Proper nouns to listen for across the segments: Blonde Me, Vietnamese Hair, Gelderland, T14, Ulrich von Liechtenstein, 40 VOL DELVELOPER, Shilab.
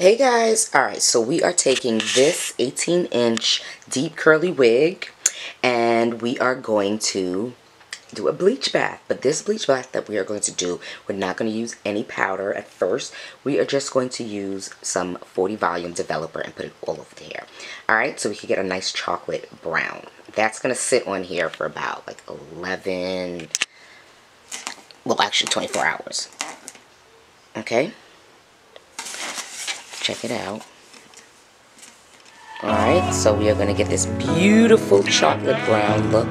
Hey guys, alright, so we are taking this 18-inch deep curly wig and we are going to do a bleach bath. But this bleach bath that we are going to do, we're not going to use any powder at first. We are just going to use some 40 volume developer and put it all over the hair. Alright, so we can get a nice chocolate brown. That's going to sit on here for about like 11, well actually 24 hours. Okay? Check it out. Alright, so we are going to get this beautiful chocolate brown look.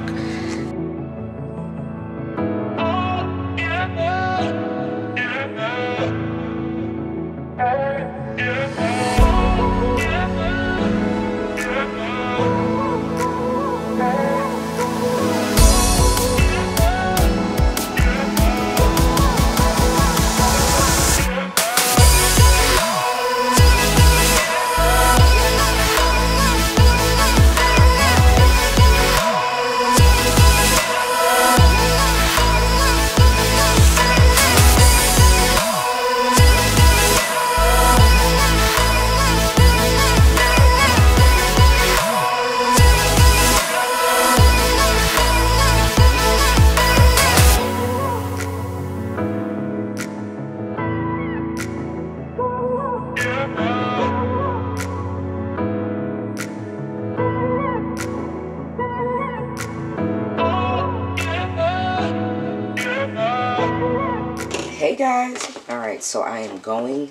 Hey guys, alright, so I am going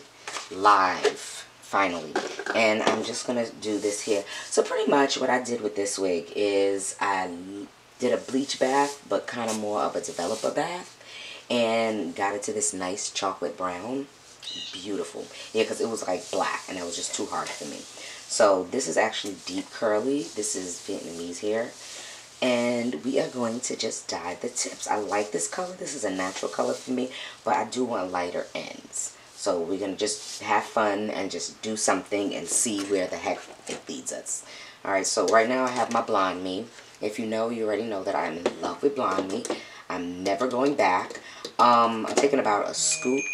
live finally, and I'm just gonna do this here. So pretty much what I did with this wig is I did a bleach bath, but kind of more of a developer bath, and got it to this nice chocolate brown. Beautiful. Yeah, because it was like black and that was just too hard for me. So this is actually deep curly. This is Vietnamese hair. And we are going to just dye the tips. I like this color. This is a natural color for me, but I do want lighter ends. So we're going to just have fun and just do something and see where the heck it leads us. Alright, so right now I have my Blonde Me. If you know, you already know that I'm in love with Blonde Me. I'm never going back. I'm taking about a scoop.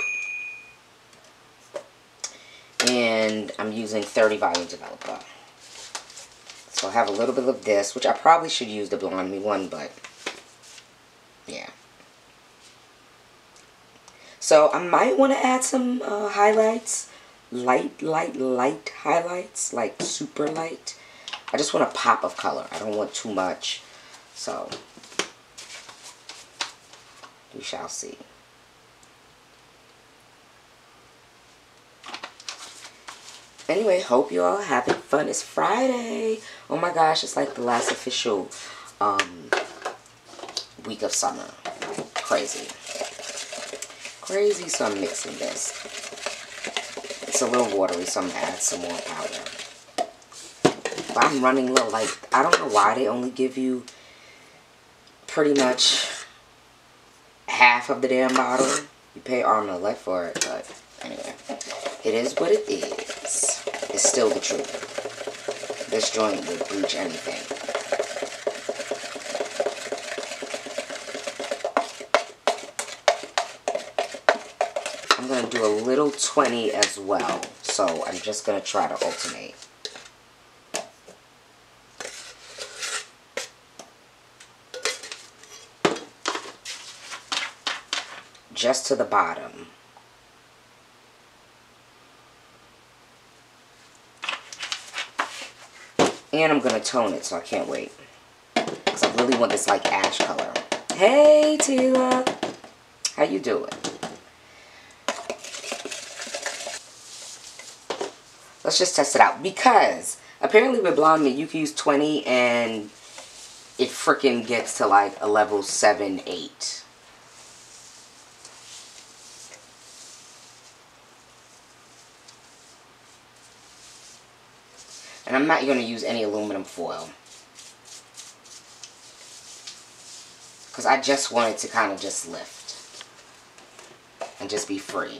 And I'm using 30 volume developer. So I have a little bit of this, which I probably should use the Blonde Me one, but yeah. So I might want to add some highlights, light highlights, like super light. I just want a pop of color. I don't want too much. So we shall see. Anyway, hope you all are having fun. It's Friday. Oh my gosh, it's like the last official week of summer. Crazy. Crazy, so I'm mixing this. It's a little watery, so I'm going to add some more powder. But I'm running low. Like, I don't know why they only give you pretty much half of the damn bottle. You pay arm and a leg for it, but anyway. It is what it is. It's still the truth. This joint will bleach anything. I'm going to do a little 20 as well. So I'm just going to try to alternate. Just to the bottom. And I'm going to tone it, so I can't wait. Because I really want this, like, ash color. Hey, Tila. How you doing? Let's just test it out. Because, apparently with Blonde Me, you can use 20 and it freaking gets to, like, a level 7, 8. And I'm not going to use any aluminum foil. Because I just want it to kind of just lift. And just be free.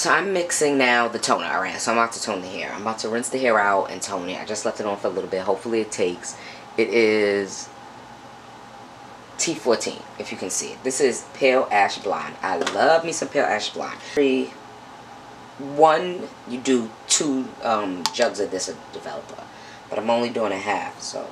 So I'm mixing now the toner. Alright, so I'm about to tone the hair. I'm about to rinse the hair out and tone it. I just left it on for a little bit. Hopefully it takes. It is T14, if you can see it. This is Pale Ash Blonde. I love me some Pale Ash Blonde. You do two jugs of this a developer. But I'm only doing a half, so